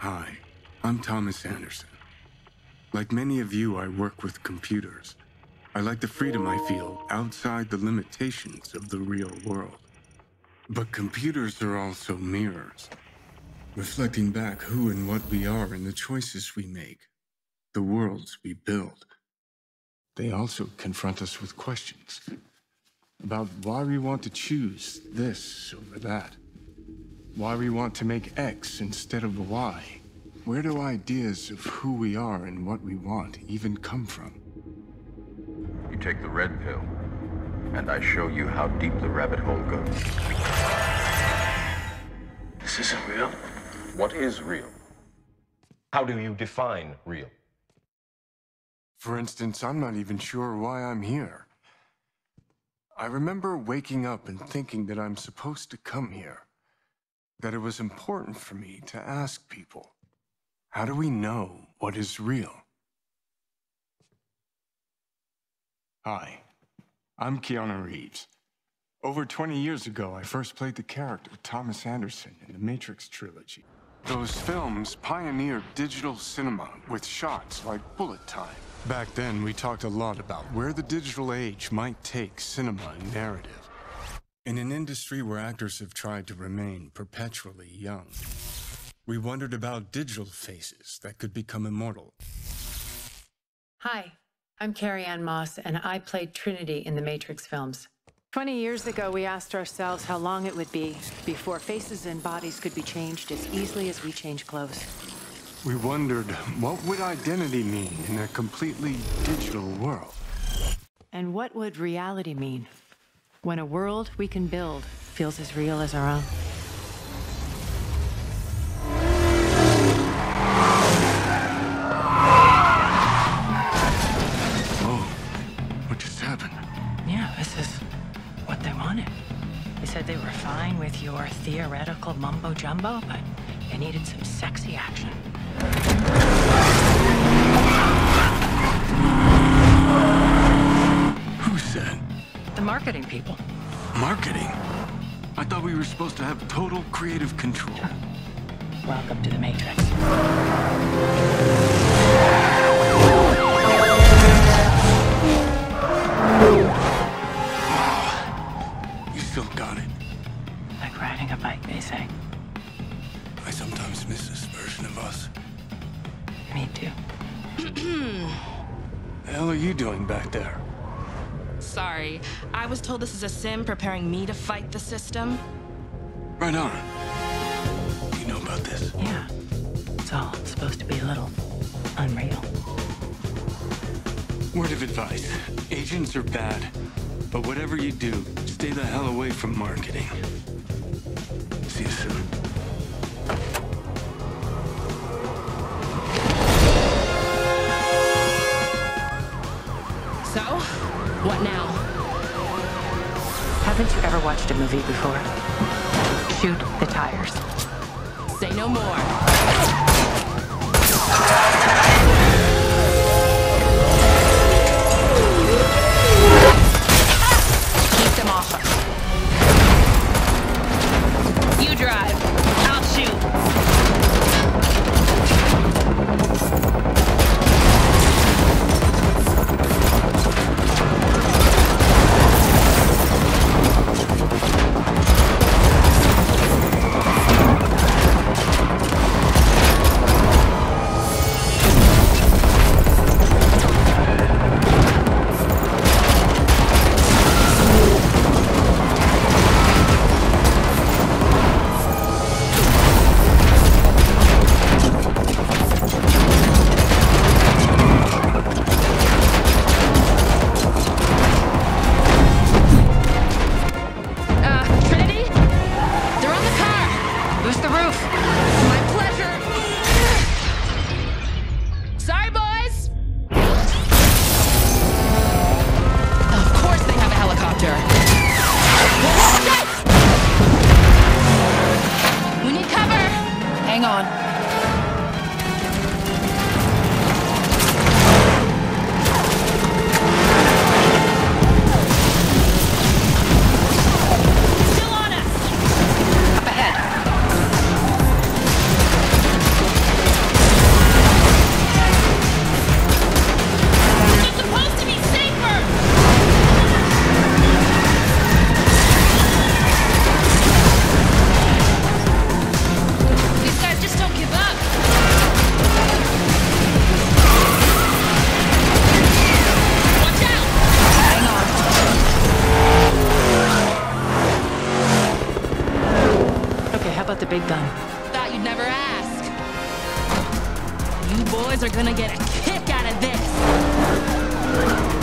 Hi, I'm Thomas Anderson. Like many of you, I work with computers. I like the freedom I feel outside the limitations of the real world. But computers are also mirrors, reflecting back who and what we are and the choices we make, the worlds we build. They also confront us with questions about why we want to choose this over that, why we want to make X instead of Y. Where do ideas of who we are and what we want even come from? You take the red pill, and I show you how deep the rabbit hole goes. This isn't real. What is real? How do you define real? For instance, I'm not even sure why I'm here. I remember waking up and thinking that I'm supposed to come here, that it was important for me to ask people, how do we know what is real? Hi, I'm Keanu Reeves. Over 20 years ago, I first played the character Thomas Anderson in the Matrix trilogy. Those films pioneered digital cinema with shots like bullet time. Back then, we talked a lot about where the digital age might take cinema and narrative. In an industry where actors have tried to remain perpetually young, we wondered about digital faces that could become immortal. Hi, I'm Carrie Ann Moss, and I played Trinity in the Matrix films. 20 years ago, we asked ourselves how long it would be before faces and bodies could be changed as easily as we change clothes. We wondered, what would identity mean in a completely digital world? And what would reality mean when a world we can build feels as real as our own? Whoa, what just happened? Yeah, this is what they wanted. They said they were fine with your theoretical mumbo-jumbo, but they needed some sexy action. Who said? The marketing people. Marketing? I thought we were supposed to have total creative control. Sure. Welcome to the Matrix. Got it. Like riding a bike, they say. I sometimes miss this version of us. Me too. The hell are you doing back there? Sorry. I was told this is a sim preparing me to fight the system. Right on. You know about this? Yeah. It's all supposed to be a little unreal. Word of advice. Agents are bad. But whatever you do, stay the hell away from marketing. See you soon. So, what now? Haven't you ever watched a movie before? Shoot the tires. Say no more. You drive. I'll shoot. boys are gonna get a kick out of this.